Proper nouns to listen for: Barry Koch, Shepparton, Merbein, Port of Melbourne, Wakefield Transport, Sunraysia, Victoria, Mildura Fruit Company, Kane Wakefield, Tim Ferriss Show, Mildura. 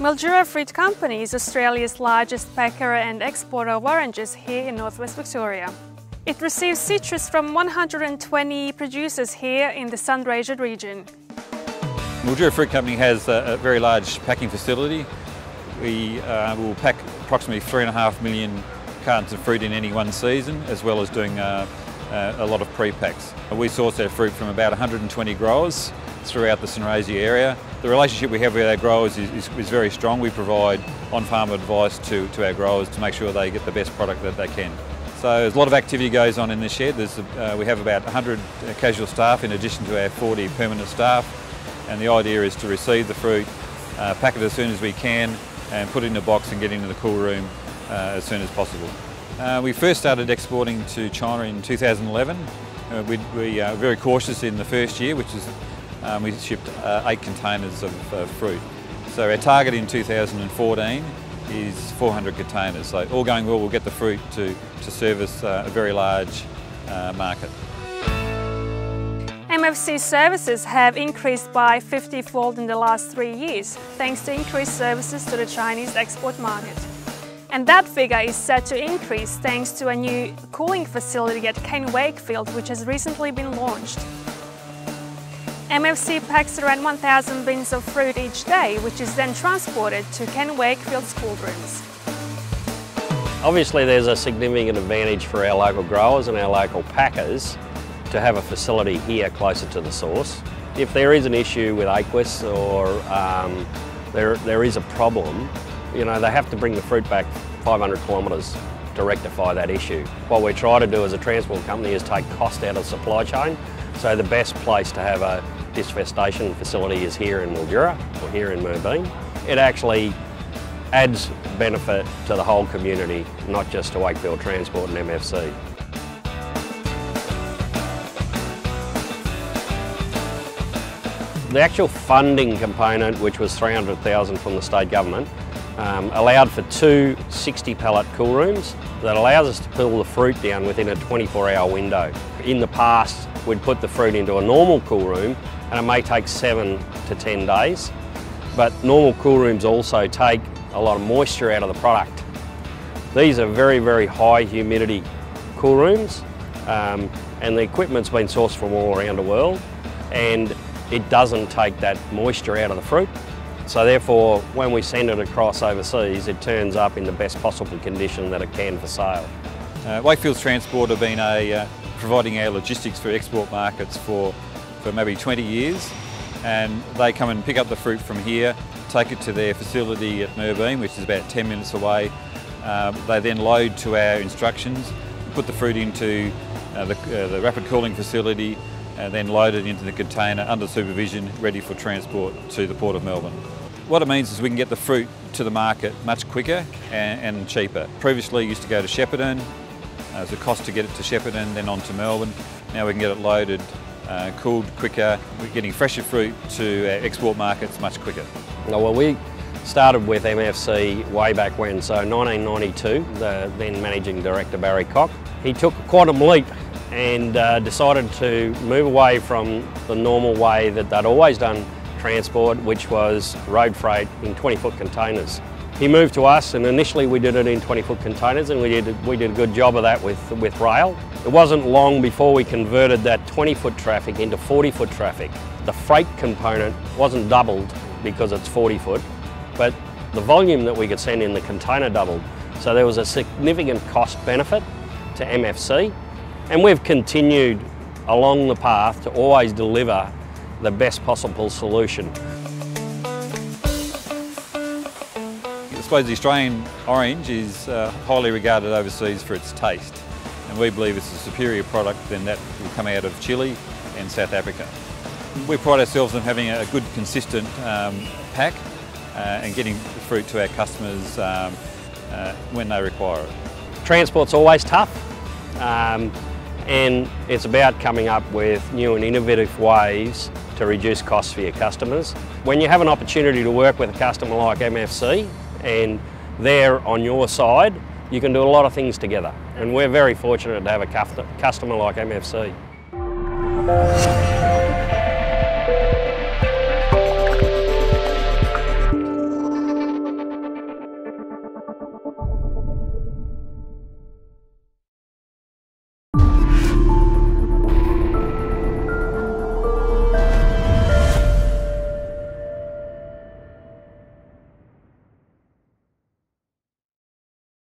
Mildura Fruit Company is Australia's largest packer and exporter of oranges here in northwest Victoria. It receives citrus from 120 producers here in the Sunraysia region. Mildura Fruit Company has a very large packing facility. We will pack approximately 3.5 million cartons of fruit in any one season, as well as doing a lot of pre-packs. We source our fruit from about 120 growers throughout the Sunraysia area. The relationship we have with our growers is very strong. We provide on-farm advice to our growers to make sure they get the best product that they can. So there's a lot of activity goes on in the shed. We have about 100 casual staff in addition to our 40 permanent staff, and the idea is to receive the fruit, pack it as soon as we can, and put it in a box and get into the cool room as soon as possible. We first started exporting to China in 2011. We were very cautious in the first year, which is we shipped 8 containers of fruit. So our target in 2014 is 400 containers. So all going well, we'll get the fruit to service a very large market. MFC services have increased by 50-fold in the last 3 years, thanks to increased services to the Chinese export market. And that figure is set to increase thanks to a new cooling facility at Kane Wakefield, which has recently been launched. MFC packs around 1,000 bins of fruit each day, which is then transported to Ken Wakefield's cool rooms. Obviously there's a significant advantage for our local growers and our local packers to have a facility here closer to the source. If there is an issue with aquis or there is a problem, you know, they have to bring the fruit back 500 kilometres to rectify that issue. What we try to do as a transport company is take cost out of the supply chain, so the best place to have a disfestation facility is here in Mildura or here in Merbein. It actually adds benefit to the whole community, not just to Wakefield Transport and MFC. The actual funding component, which was $300,000 from the state government, allowed for two 60-pallet cool rooms that allows us to cool the fruit down within a 24-hour window. In the past, we'd put the fruit into a normal cool room and it may take 7 to 10 days, but normal cool rooms also take a lot of moisture out of the product. These are very, very high humidity cool rooms, and the equipment's been sourced from all around the world, and it doesn't take that moisture out of the fruit. So therefore, when we send it across overseas, it turns up in the best possible condition that it can for sale. Wakefield Transport have been providing our logistics for export markets for maybe 20 years, and they come and pick up the fruit from here, take it to their facility at Merbein, which is about 10 minutes away. They then load to our instructions, put the fruit into the rapid cooling facility, and then load it into the container under supervision, ready for transport to the Port of Melbourne. What it means is we can get the fruit to the market much quicker and cheaper. Previously, it used to go to Shepparton. It was a cost to get it to Shepparton, then on to Melbourne. Now we can get it loaded, cooled quicker. We're getting fresher fruit to our export markets much quicker. Well, we started with MFC way back when, so 1992, the then Managing Director Barry Koch, he took a quantum leap and decided to move away from the normal way that they'd always done transport, which was road freight in 20-foot containers. He moved to us, and initially we did it in 20-foot containers, and we did a good job of that with rail. It wasn't long before we converted that 20-foot traffic into 40-foot traffic. The freight component wasn't doubled because it's 40-foot, but the volume that we could send in the container doubled. So there was a significant cost benefit to MFC. And we've continued along the path to always deliver the best possible solution. I suppose the Australian orange is highly regarded overseas for its taste, and we believe it's a superior product than that will come out of Chile and South Africa. We pride ourselves on having a good, consistent pack. and getting the fruit to our customers when they require it. Transport's always tough, and it's about coming up with new and innovative ways to reduce costs for your customers. When you have an opportunity to work with a customer like MFC and they're on your side, you can do a lot of things together, and we're very fortunate to have a customer like MFC.